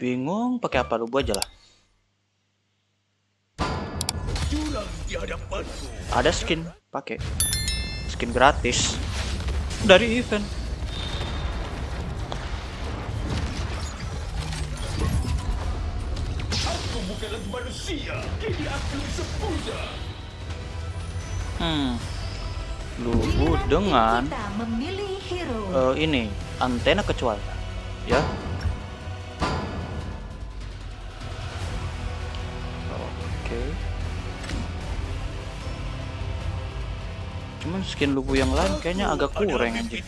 Bingung pakai apa, Lubu aja lah. Ada skin, pakai skin gratis dari event. Aku bukanlah manusia, kini aku sempurna. Lubu dengan ini antena kecuali ya. Cuman skin Lubu yang lain kayaknya agak kurang anjir.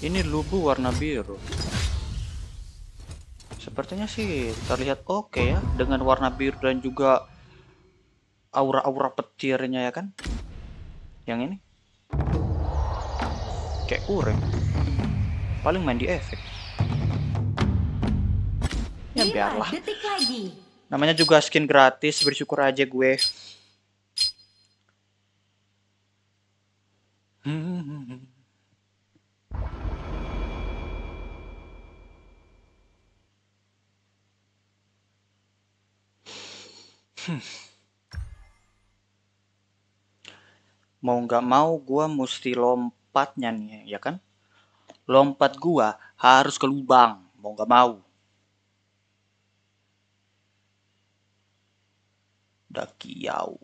Ini Lubu warna biru. Sepertinya sih terlihat oke ya dengan warna biru dan juga aura-aura petirnya ya kan. Yang ini kayak kurang. Paling main di efek. Ya biarlah. Namanya juga skin gratis, bersyukur aja gue. Mau nggak mau gua mesti lompatnya nih ya kan. Lompat gua harus ke lubang, mau nggak mau. Dakiau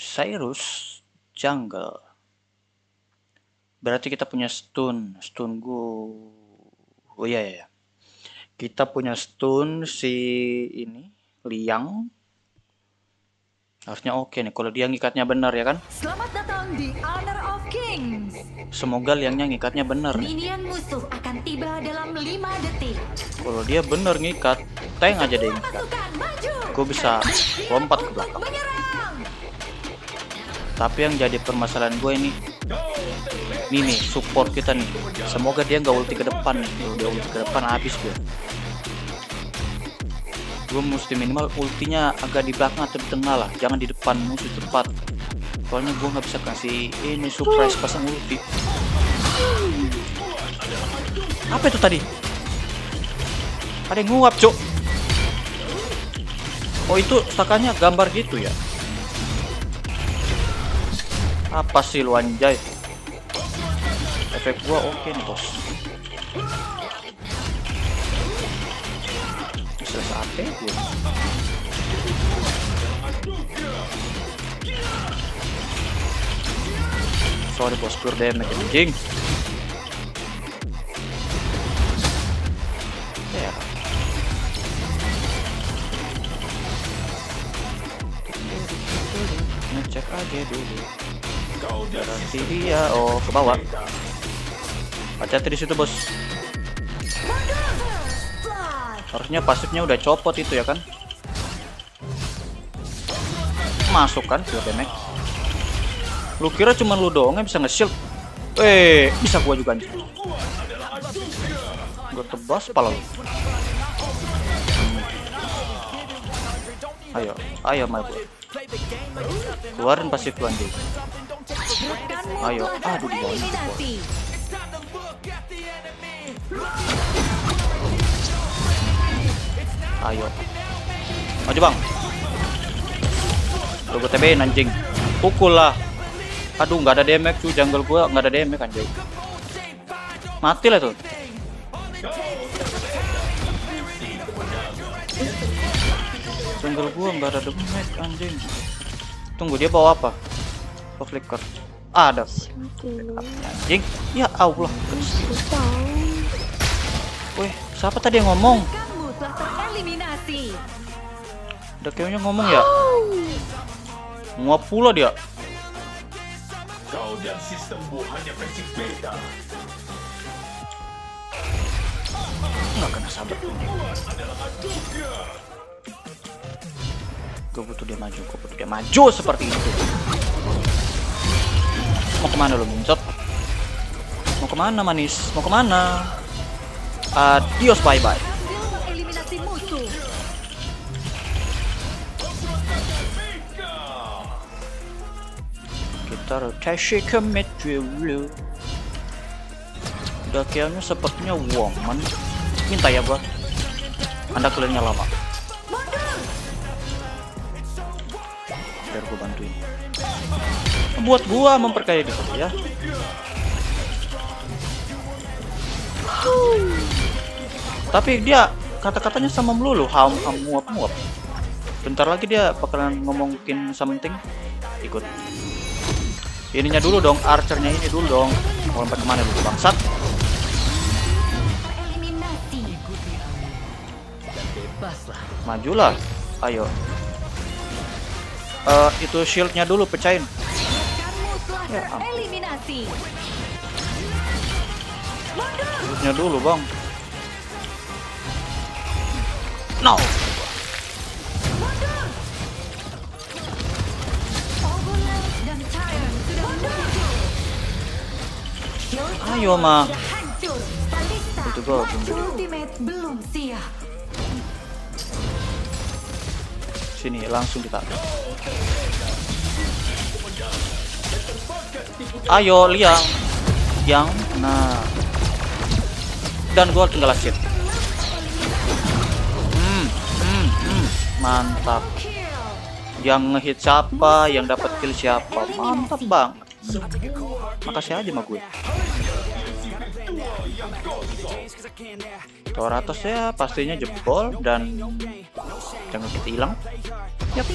Cyrus jungle. Berarti kita punya stun gua. Oh iya. Kita punya stun si ini Liang. Harusnya oke nih kalau dia ngikatnya benar ya kan. Selamat datang di Honor of Kings. Semoga Liangnya ngikatnya benar. Minion musuh akan tiba dalam 5 detik. Kalau dia benar ngikat, tank aja deh. Gue bisa lompat ke belakang. Tapi yang jadi permasalahan gue ini nih support kita nih. Semoga dia nggak ulti ke depan nih. Kalau dia ulti ke depan habis gue. Gue mesti minimal ultinya agak di belakang atau di tengah lah. Jangan di depan musuh cepat. Soalnya gue nggak bisa kasih ini surprise pasang ulti. Apa itu tadi? Ada yang nguap, cok. Oh itu stakannya gambar gitu ya. Apa sih lu anjay? Efek gua oke nih bos. Selesai apa gua? Sorry bos, pure damage anjing. Cek aja dulu. Berarti dia ke bawah. Pacat di situ bos. Harusnya pasifnya udah copot itu ya kan? Masuk kan shield damage. Lu kira cuman lu doang yang bisa nge-shield? Bisa gua juga nih. Gua tebas pala lu. Ayo malu. Keluarin pasif lu anjing. Ayo, aduh di bawah. Ayo. Maju bang. Lu gue TB-in anjing. Pukul lah. Aduh nggak ada damage cuy, jungle gua nggak ada damage anjing. Mati lah tuh. Jungle gua nggak ada damage anjing. Tunggu, dia bawa apa? Bawa flicker. Ada anjing. Ya Allah. Wih, siapa tadi yang ngomong? Udah kayaknya ngomong ya. Nguap pula dia. Kau dan sistemmu hanya beda. Nggak kena sabar. Gue butuh dia maju seperti itu. Mau kemana lo, muncet? Mau kemana manis? Mau kemana? Adios, bye bye. Kita rotashi commit dulu. Udah kayaknya sepertinya woman. Minta ya buat anda clearnya lama. Biar gue bantuin. Buat gua memperkaya diri ya. Tapi dia kata-katanya sama melulu, ham muap-muap. Bentar lagi dia bakalan ngomongin something. Ikut. Ininya dulu dong, archernya ini dulu dong. Mau lompat kemana dulu bangsat? Majulah, ayo. Itu shieldnya dulu pecahin. Ya eliminasi. Shieldnya dulu bang. No. Ayo mah. Itu gua belum siap. Sini langsung kita. Ayo Liang. Yang nah. Dan gua tinggal asyik. Mantap. Yang ngehit siapa, yang dapat kill siapa. Mantap bang. Makasih aja sama gue. Tower atas ya pastinya jebol dan jangan kita hilang. Yep.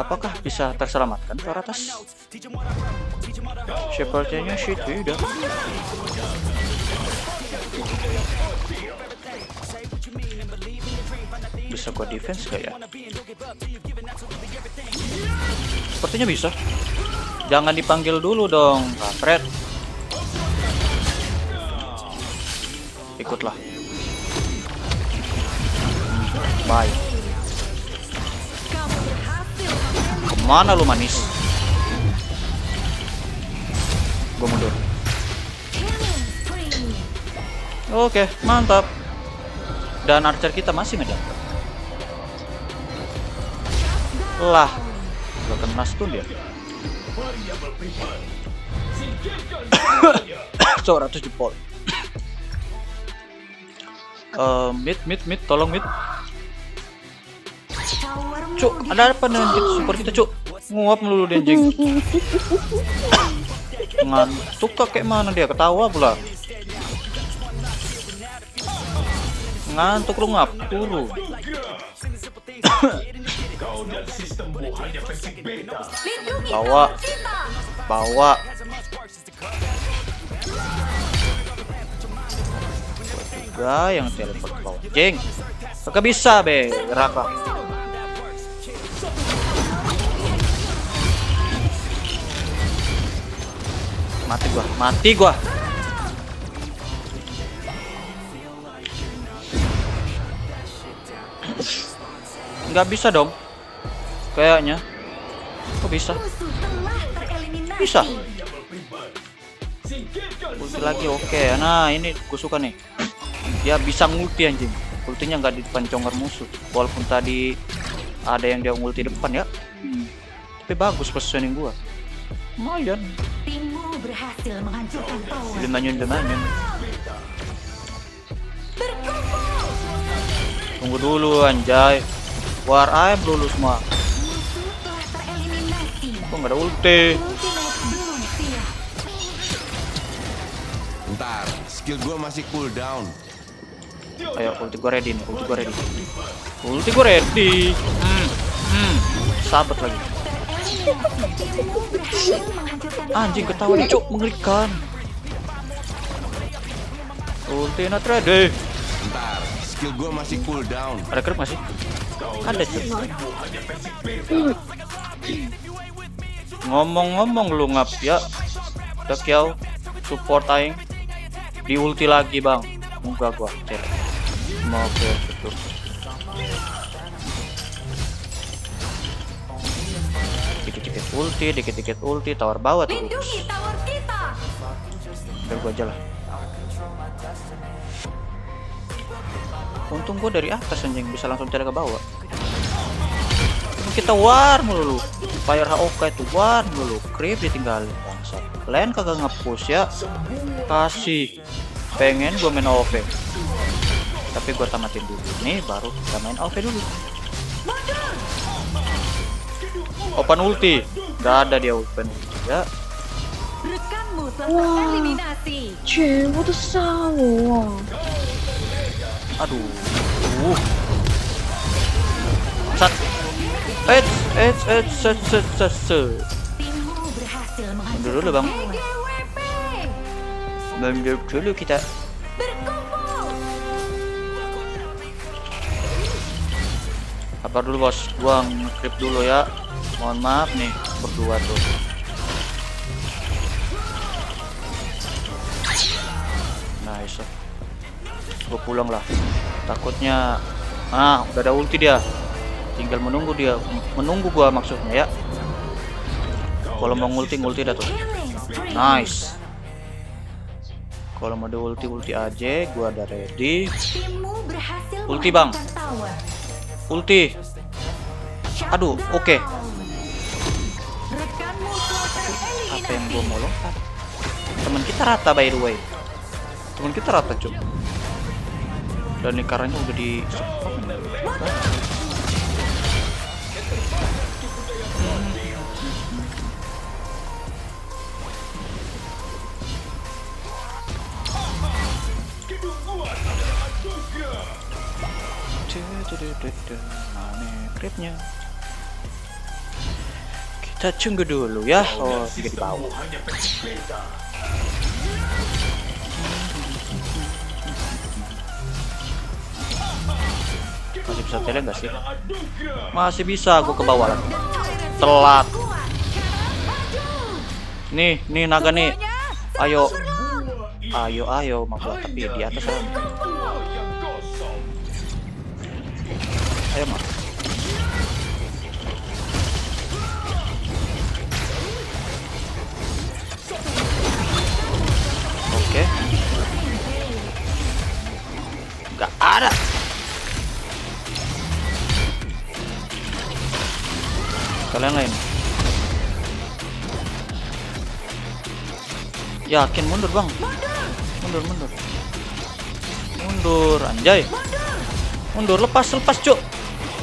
Apakah bisa terselamatkan tower atas? Sepertinya sih tidak. Bisa gua defense gak ya? Sepertinya bisa. Jangan dipanggil dulu dong, kampret. Ikutlah. Bye. Kemana lu manis? Gue mundur. Oke, mantap. Dan archer kita masih ngejatuh. Lah, gak kena stun dia. So, 100 jempol. Mid, tolong mid. Cuk, ada apa dengan support kita cuk? Nguap melulu denjing. Ngantuk kayak mana dia, ketawa pula. Ngantuk lu ngap, turu. Bawa. Gua yang teleport bawah. Jeng. Enggak bisa, be. Raka. Mati gua. Enggak bisa dong. Kayaknya. Kok bisa? Bisa. Ulti lagi, oke. Nah, ini gua suka nih. Dia bisa ngulti anjing. Ultinya nggak di depan congor musuh. Walaupun tadi ada yang dia ngulti depan ya. Tapi bagus positioning gua. Lumayan. Timmu berhasil menghancurkan tower. Dilanjutin. Tunggu dulu anjay. War aim dulu semua. Kok nggak ada ulti? Bentar, skill gue masih cooldown. Ayo, ulti gue ready nih, ulti gue ready. Ulti gue ready. Sahabat lagi. Anjing ketawa nih, cok, mengerikan. Ulti not ready. Bentar, skill gue masih cooldown. Ada kerep masih? Ada sih. Ngomong-ngomong lu ngap ya. Dekiau support aing. Di ulti lagi, Bang. Enggak gua. Mau ke situ. Dikit-dikit ulti, tower bawah tuh. Lindungi tower kita. Udah gua aja lah. Untung gua dari atas anjing bisa langsung jalan ke bawah. Kita war mulu. Fire HOK itu war mulu. Creep ditinggal. Lain kagak nge-push ya. Kasih. Pengen gue main AoV. Tapi gue tamatin dulu nih baru kita main AoV dulu. Open ulti. Gak ada dia open ulti ya. Wow. Aduh. Sat. Mundur dulu bang. Mundur dulu kita. Sabar dulu bos, gua nge-creep dulu ya. Mohon maaf nih berdua tuh. Nice. Gua pulang lah. Takutnya, ah udah ada ulti dia. Tinggal menunggu dia, menunggu gua maksudnya ya. Kalau mau ngulti dah tuh. Nice. Kalau mau ada ulti aja, gua ada ready. Ulti bang. Ulti. Aduh, oke. Apa yang gua mau lompat? Temen kita rata by the way. Temen kita rata cuy. Dan ini karanya udah di. Mana creepnya? Kita tunggu dulu ya. Oh, di bawah. Masih bisa tele nggak sih? Masih bisa, gue ke bawah lagi. Telat. Nih naga nih. Ayo, maaf tapi di atas kan. Ayo mah. Oke. Gak ada. Kalian lain. Yakin mundur bang. Mundur anjay. Mundur lepas cuk.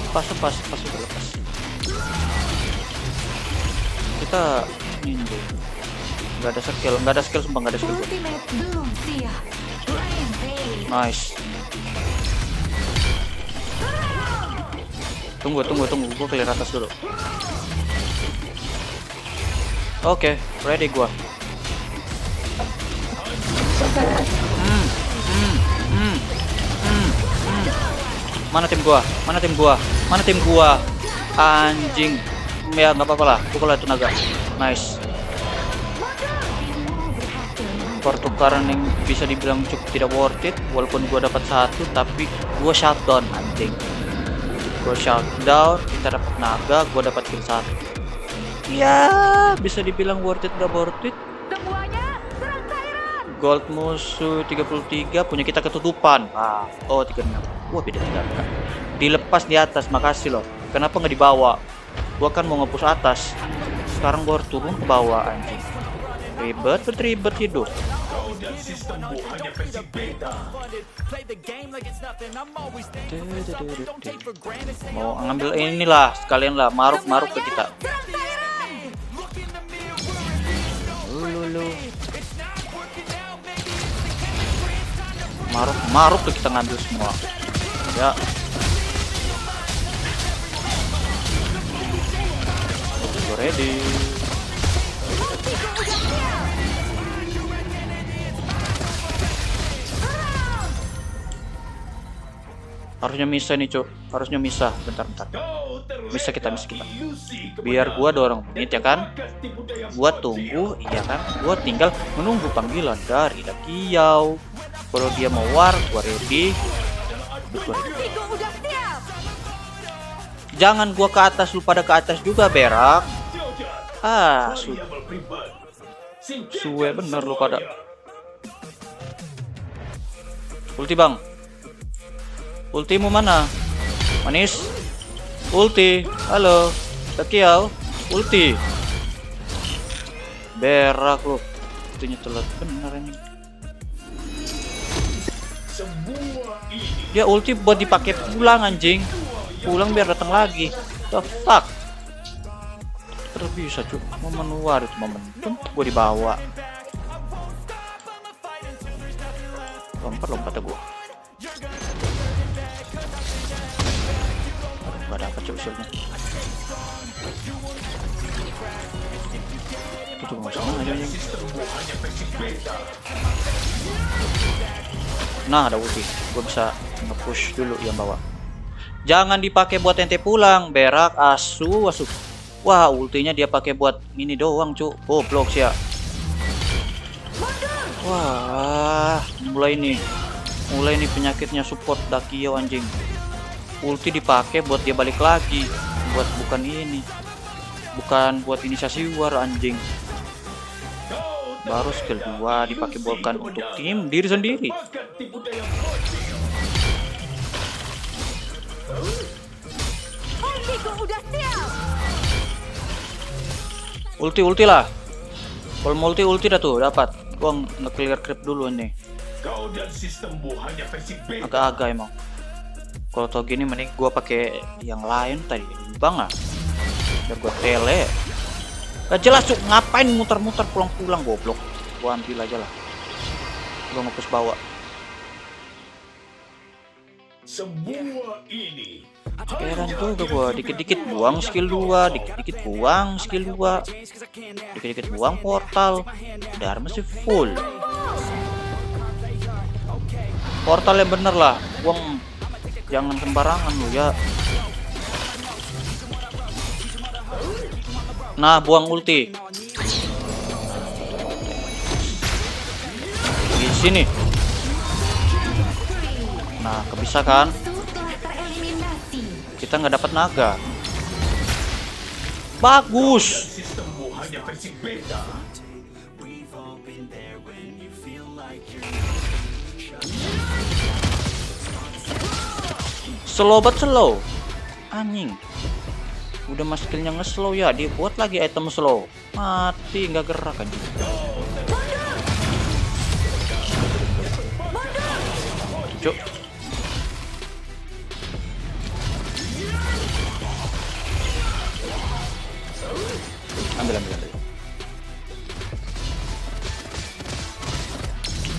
Pas udah lepas. Kita ninja. Enggak ada skill sumpah, enggak ada skill. Nice. Tunggu, gua clear atas dulu. Oke, ready gua. Mana tim gua? Anjing. Ya nggak apa-apa lah. Pukul itu naga. Nice. Pertukaran yang bisa dibilang cukup tidak worth it. Walaupun gua dapat satu, tapi gua shutdown anjing. Gua shutdown. Kita dapat naga. Gua dapat kill satu. Ya bisa dibilang worth it nggak worth it. Gold musuh 33 punya kita ketutupan. Oh 36. Wah beda 3k. Dilepas di atas, makasih loh. Kenapa nggak dibawa? Gua kan mau ngepush atas. Sekarang gua harus turun ke bawah anjing. Ribet hidup. Mau ngambil inilah sekalian lah, maruk ke kita. maruk tuh kita ngambil semua ya. Oke, ready. Harusnya misah nih, Cok. Harusnya misah. Bentar-bentar. Misah kita. Biar gua dorong menit, ya kan? Gua tunggu, iya kan? Gua tinggal menunggu panggilan dari Dakiau. Kalau dia mau war, gua ready. Jangan gua ke atas, lu pada ke atas juga, berak. Ah, suwe bener lu pada. Ulti, Bang. Ultimu mana? Manis. Ulti. Halo. Dakiau. Ulti. Berak lu. Ultinya telat bener ini. Dia ulti buat dipakai pulang, anjing. Pulang biar datang lagi. The fuck. Terbisa, cuy. Momen war itu momentum. Gue dibawa. Lompat ya gue. Gak dapat coba-coba. Tutup masalah aja. Nah, ada ulti. Gue bisa nge-push dulu yang bawah. Jangan dipakai buat ente pulang, berak asu. Wah, ultinya dia pakai buat mini doang, cu. Oh, blok ya. Wah, mulai nih penyakitnya support Dakiau, anjing. Ulti dipakai buat dia balik lagi, buat bukan buat inisiasi war, anjing. Baru skill 2 dipakai bolkan untuk tim diri sendiri. Ulti lah. Kalau mau ulti dah tuh dapat. Gua nge-clear creep dulu nih. Agak-agak emang. Kalau tau gini mending gua pakai yang lain tadi, bang lah. Biar gua tele. Gak jelas, cuk, ngapain muter-muter pulang-pulang, goblok. Gua ambil aja lah. Gua nge-push bawa. Semua ini. Heran juga gua, dikit-dikit buang skill 2, dikit-dikit buang skill 2. Dikit-dikit buang portal. Udah masih full. Portal yang bener lah. Buang. Jangan sembarangan lu ya. Nah, buang ulti. Di sini. Nah, kebisa kan? Kita nggak dapat naga. Bagus. Slow but slow, anjing. Udah mas skillnya nge-slow ya, dibuat lagi item slow. Mati nggak gerak aja. Cuk. Ambil.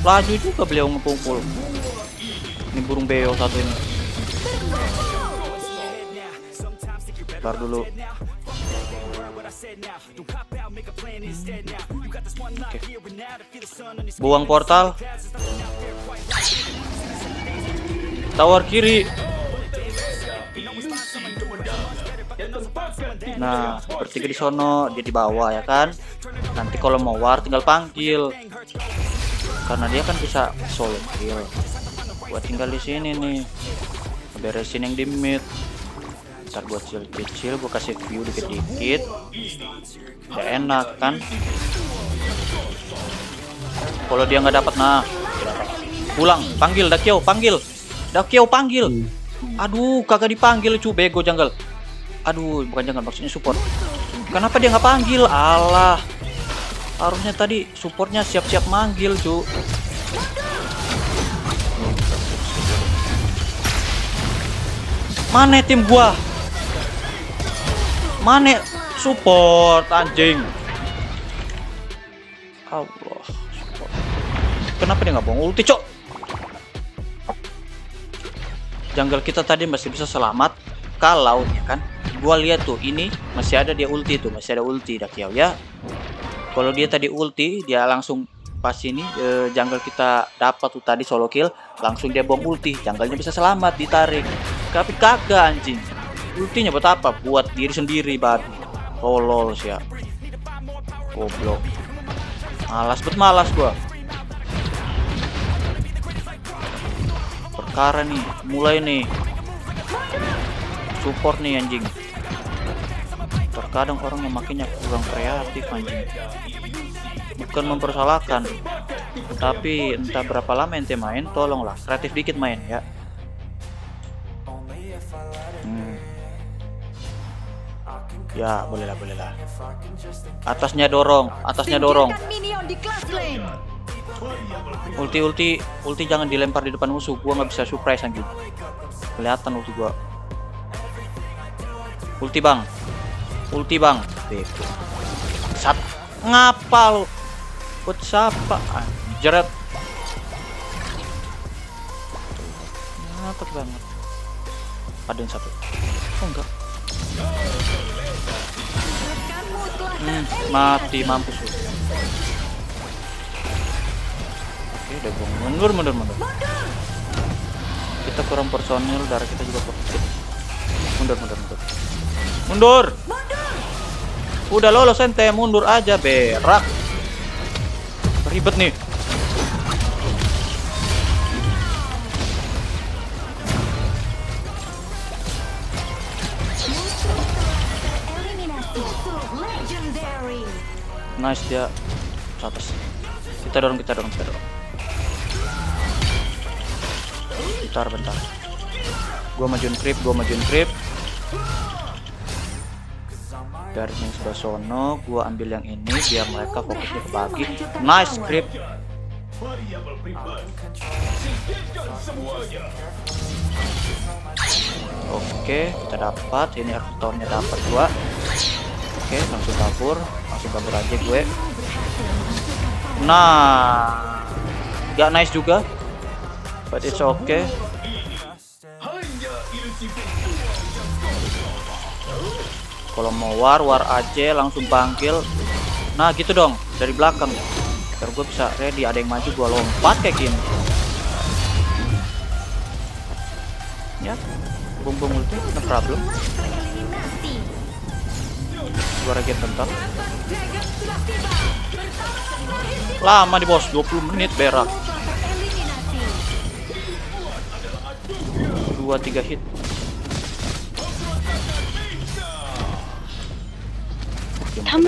Laju juga beliau ngepumpul. Ini burung beo satu ini. Bentar dulu. Okay. Buang portal. Tawar kiri. Nah, bertiga di sono, dia di bawah ya kan. Nanti kalau mau war tinggal panggil. Karena dia kan bisa solo kill. Gua tinggal di sini nih. Beresin yang di mid. Ntar buat chill kecil, gue kasih view dikit-dikit. Gak enak kan? Kalau dia nggak dapat, nah, pulang, panggil Dakiau, panggil, Dakiau, panggil. Aduh, kagak dipanggil, cu, bego janggal. Aduh, bukan janggal, maksudnya support. Kenapa dia nggak panggil? Allah, harusnya tadi supportnya siap-siap manggil, cu. Mana tim gua? Mane support, anjing. Allah, support. Kenapa dia nggak buang ulti, cok? jungle kita tadi masih bisa selamat kalau ya kan gua lihat tuh ini masih ada dia ulti tuh, masih ada ulti Dakiao ya. Kalau dia tadi ulti, dia langsung pas ini jungle kita dapat tuh tadi solo kill, langsung dia bom ulti, junglenya bisa selamat ditarik. Tapi kagak anjing. Ultinya buat apa? Buat diri sendiri baru. Tolol sih ya. Goblok. Malas bet malas gua. Perkara nih, mulai nih. Support nih anjing. Terkadang orang yang makinnya kurang kreatif anjing. Bukan mempersalahkan, tapi entah berapa lama ente main, tolonglah kreatif dikit main ya. Ya, bolehlah, bolehlah. Atasnya dorong, atasnya dorong. Ulti jangan dilempar di depan musuh. Gua nggak bisa surprise anjing. Kelihatan ulti gua. Ulti bang, ulti bang. Sat, ngapal. Buat siapa? Jeret. Ngapet banget. Ada yang satu. Oh enggak. Mati mampus. Oke, udah gua mundur. Kita kurang personil, darah kita juga kurang. Mundur. Udah lolos ente, mundur aja berak. Ribet nih. Nice dia. Atas. Kita dorong. Bentar. Gua majuin creep. Dari yang sebelah sono, gua ambil yang ini biar mereka fokusnya kebagi. Nice creep. Oke, kita dapat. Ini artitornya dapat dua. Oke, langsung kabur aja gue. Nah, gak nice juga, but it's okay. Kalau mau war aja, langsung panggil. Nah gitu dong, dari belakang biar gue bisa ready. Ada yang maju, gue lompat kayak gini ya. Bom ulti, no problem. Suara get bentar. Lama di bos, 20 menit berak. 2-3 hit. Ya,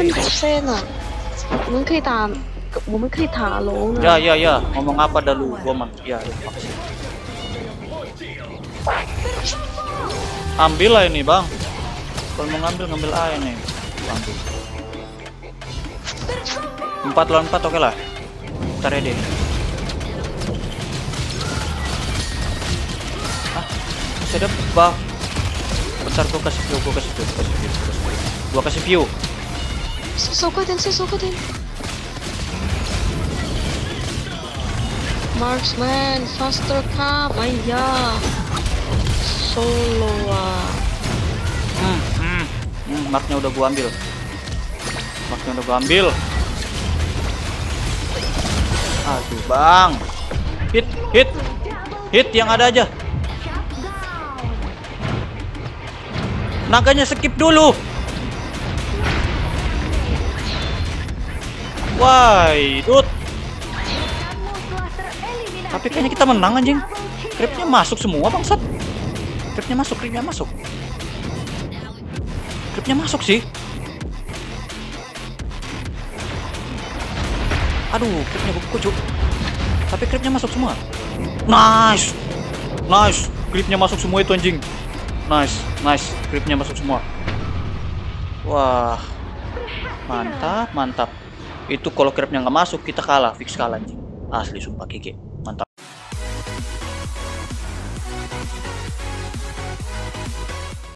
ngomong apa dah lu? Gua ya, vaksin. Ambil lah ini, Bang. Kalau mau ngambil aja nih. Langsung 4 lawan 4, oke lah. Kita ready. Ah, bisa ada buff. Bentar gua kasih view. Sokotin. Marksman, faster cap, ayah. Soloa. Marknya udah gua ambil. Aduh, Bang. Hit yang ada aja. Naganya skip dulu. Why, dude. Tapi kayaknya kita menang anjing. Creepnya masuk semua, bangsat. Creepnya masuk. Creepnya masuk sih. Aduh, creepnya gue kucuk. Tapi creepnya masuk semua. Nice. Creepnya masuk semua itu anjing. Nice. Creepnya masuk semua. Wah, mantap. Itu kalau creepnya nggak masuk kita kalah, fix kalah anjing. Asli sumpah kiki.